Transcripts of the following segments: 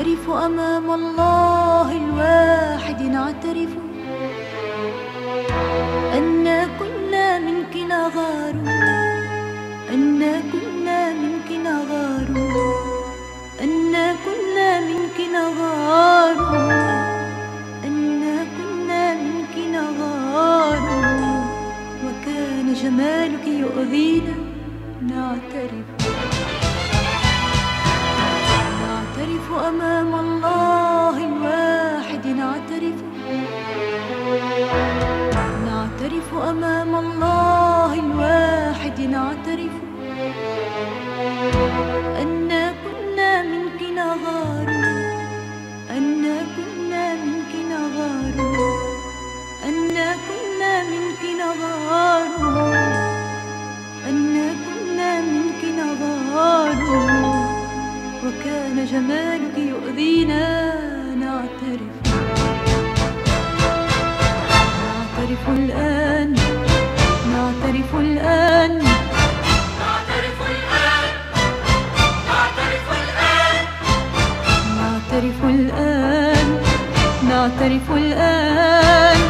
نعترف أمام الله الواحد، نعترف أن كنا منك نغار، أن كنا منك نغار، أن كنا منك نغار. جمالك يؤذينا، نعترف، نعترف أمام الله الواحد، نعترف، نعترف أمام الله الواحد، نعترف أن كنا منك نغار، أن كنا منك نغار، أن كنا منك نغار، أن كنا منك نغار. وكان جمالك يؤذينا، نعترف، نعترف الآن، نعترف الآن، نعترف الآن، نعترف الآن، نعترف الآن، نعترف الآن.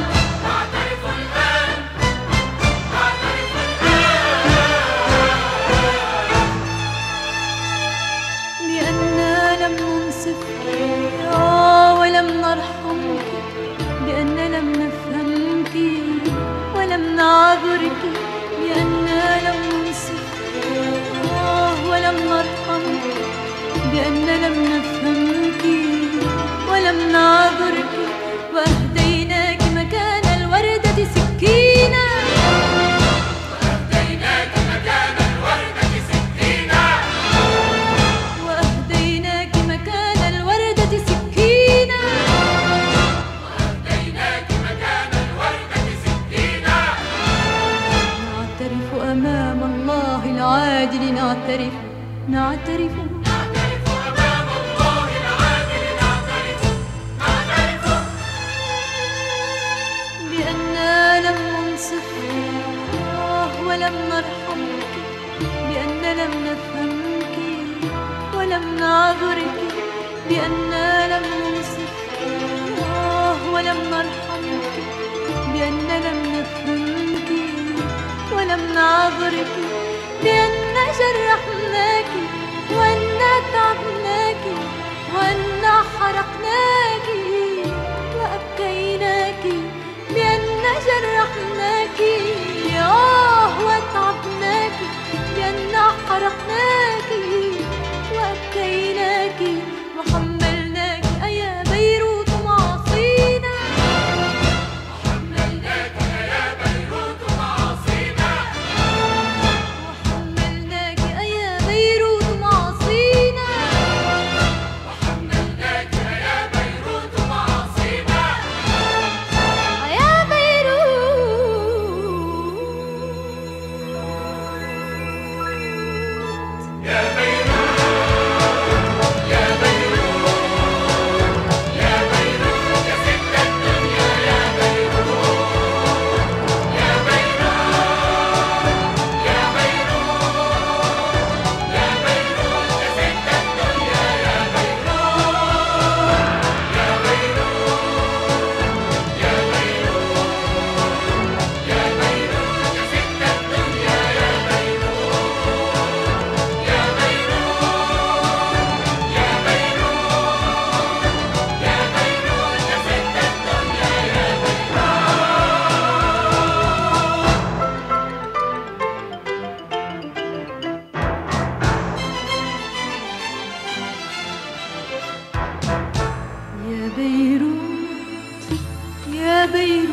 لم نرحمك لأننا لم نفهمك ولم نعذرك، لأننا لم ننصفك ولم نرحمك، لأننا لم نفهمك ولم نعذرك. وأهديناك مكان الوردة سكينا، وأهديناك مكان الوردة سكينا، وأهديناك مكان الوردة سكينا. العادل نعترف، نعترف، نعترف أمام الله العادل، نعترف، نعترف بأننا لم ننصفك ولم نرحمك، بأننا لم نفهمك ولم نعذرك، بأننا لم ننصفك ولم نرحمك، بأننا لم نفهمك ولم نعذرك، لأن جرحناك وأن تعبناك وأن حرقناك وأبكيناك، لأن جرحناك وتعبناك، لأن حرقناك وأبكيناك، وحملناك أيا بيروت معاصينا، وحملناك أيا بيروت معاصينا، فينا الآن.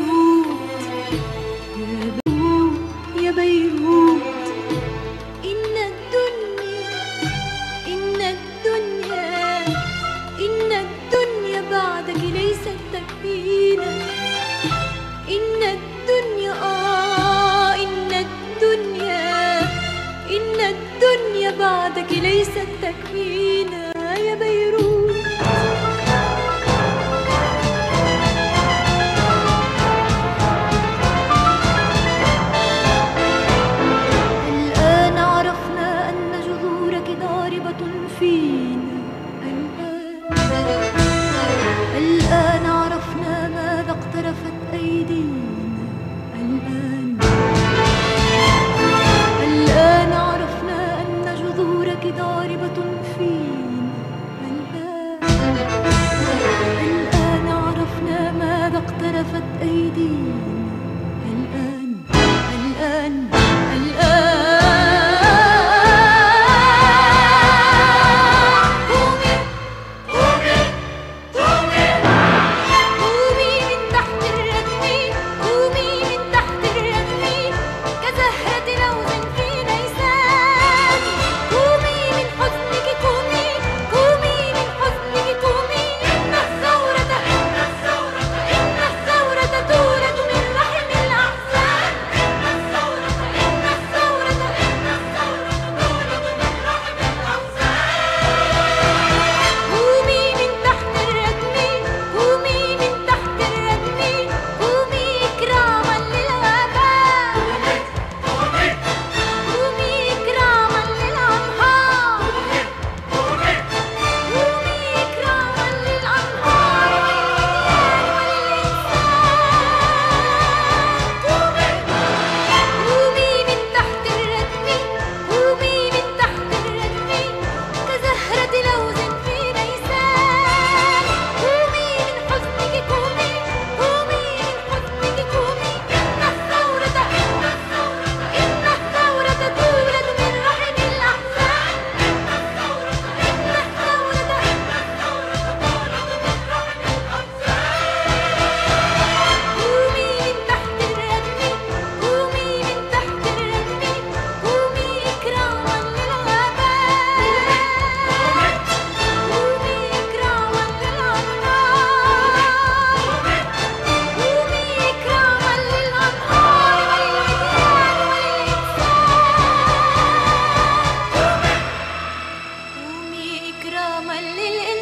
يوما للإنسان.